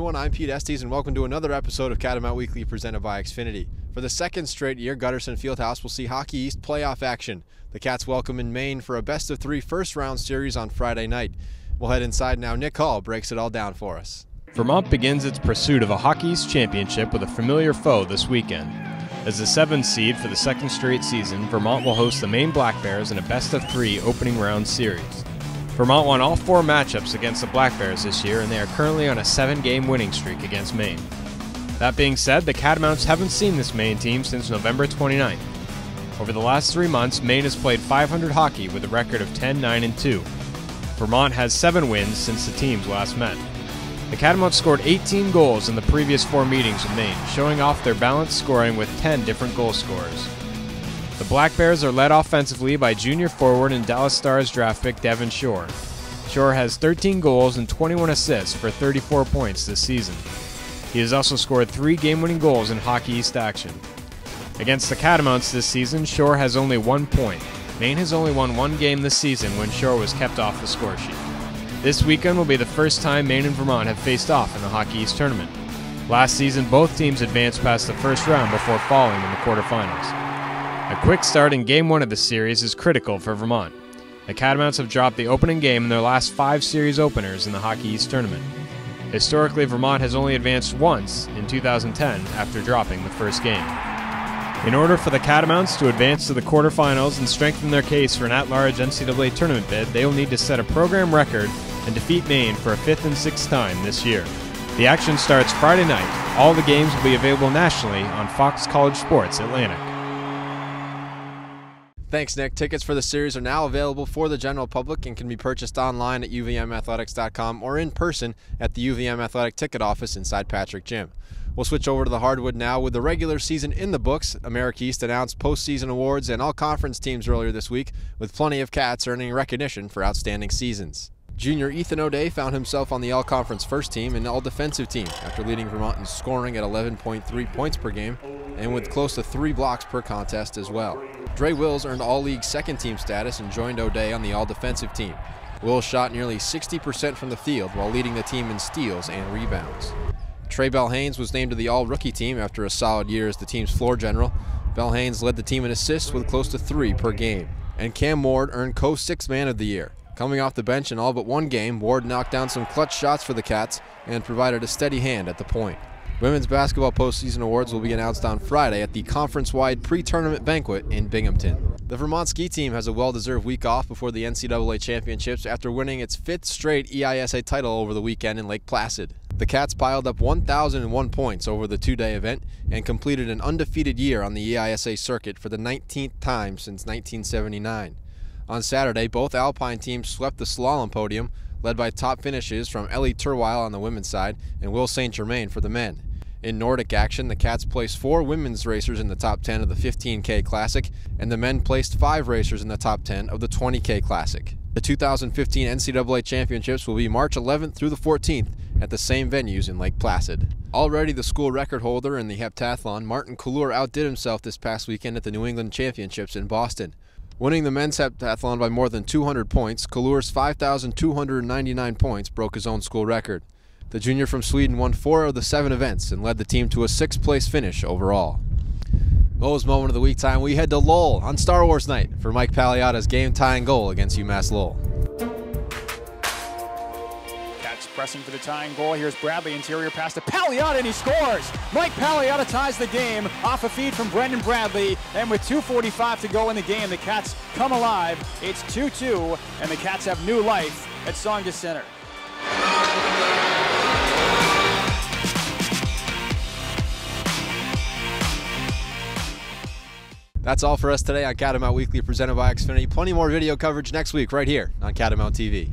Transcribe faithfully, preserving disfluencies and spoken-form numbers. everyone, I'm Pete Estes and welcome to another episode of Catamount Weekly presented by Xfinity. For the second straight year, Gutterson Fieldhouse will see Hockey East playoff action. The Cats welcome in Maine for a best of three first round series on Friday night. We'll head inside now. Nick Hall breaks it all down for us. Vermont begins its pursuit of a Hockey East championship with a familiar foe this weekend. As the seventh seed for the second straight season, Vermont will host the Maine Black Bears in a best of three opening round series. Vermont won all four matchups against the Black Bears this year, and they are currently on a seven-game winning streak against Maine. That being said, the Catamounts haven't seen this Maine team since November twenty-ninth. Over the last three months, Maine has played five hundred hockey with a record of ten, nine, and two. Vermont has seven wins since the teams last met. The Catamounts scored eighteen goals in the previous four meetings with Maine, showing off their balanced scoring with ten different goal scorers. The Black Bears are led offensively by junior forward and Dallas Stars draft pick Devin Shore. Shore has thirteen goals and twenty-one assists for thirty-four points this season. He has also scored three game-winning goals in Hockey East action. Against the Catamounts this season, Shore has only one point. Maine has only won one game this season when Shore was kept off the score sheet. This weekend will be the first time Maine and Vermont have faced off in the Hockey East tournament. Last season, both teams advanced past the first round before falling in the quarterfinals. A quick start in game one of the series is critical for Vermont. The Catamounts have dropped the opening game in their last five series openers in the Hockey East tournament. Historically, Vermont has only advanced once in two thousand ten after dropping the first game. In order for the Catamounts to advance to the quarterfinals and strengthen their case for an at-large N C double A tournament bid, they will need to set a program record and defeat Maine for a fifth and sixth time this year. The action starts Friday night. All the games will be available nationally on Fox College Sports Atlantic. Thanks, Nick. Tickets for the series are now available for the general public and can be purchased online at U V M athletics dot com or in person at the U V M Athletic ticket office inside Patrick Gym. We'll switch over to the hardwood now. With the regular season in the books, America East announced postseason awards and all-conference teams earlier this week, with plenty of Cats earning recognition for outstanding seasons. Junior Ethan O'Day found himself on the all-conference first team and all-defensive team after leading Vermont in scoring at eleven point three points per game and with close to three blocks per contest as well. Dre Wills earned all-league second-team status and joined O'Day on the all-defensive team. Wills shot nearly sixty percent from the field while leading the team in steals and rebounds. Trae Bell-Haynes was named to the all-rookie team after a solid year as the team's floor general. Bell-Haynes led the team in assists with close to three per game. And Cam Ward earned co-sixth man of the year. Coming off the bench in all but one game, Ward knocked down some clutch shots for the Cats and provided a steady hand at the point. Women's basketball postseason awards will be announced on Friday at the conference-wide pre-tournament banquet in Binghamton. The Vermont ski team has a well-deserved week off before the N C double A Championships after winning its fifth straight E I S A title over the weekend in Lake Placid. The Cats piled up one thousand one points over the two-day event and completed an undefeated year on the E I S A circuit for the nineteenth time since nineteen seventy-nine. On Saturday, both Alpine teams swept the slalom podium, led by top finishes from Ellie Turville on the women's side and Will Saint Germain for the men. In Nordic action, the Cats placed four women's racers in the top ten of the fifteen K Classic, and the men placed five racers in the top ten of the twenty K Classic. The two thousand fifteen N C double A Championships will be March eleventh through the fourteenth at the same venues in Lake Placid. Already the school record holder in the heptathlon, Martin Kallur, outdid himself this past weekend at the New England Championships in Boston. Winning the men's heptathlon by more than two hundred points, Kallur's five thousand two hundred ninety-nine points broke his own school record. The junior from Sweden won four of the seven events and led the team to a sixth-place finish overall. Mo's moment of the week time, we head to Lowell on Star Wars night for Mike Paliotta's game-tying goal against UMass Lowell. That's pressing for the tying goal. Here's Bradley, interior pass to Paliotta, and he scores! Mike Paliotta ties the game off a feed from Brendan Bradley, and with two forty-five to go in the game, the Cats come alive. It's two two, and the Cats have new life at Songha Center. That's all for us today on Catamount Weekly presented by Xfinity. Plenty more video coverage next week right here on Catamount T V.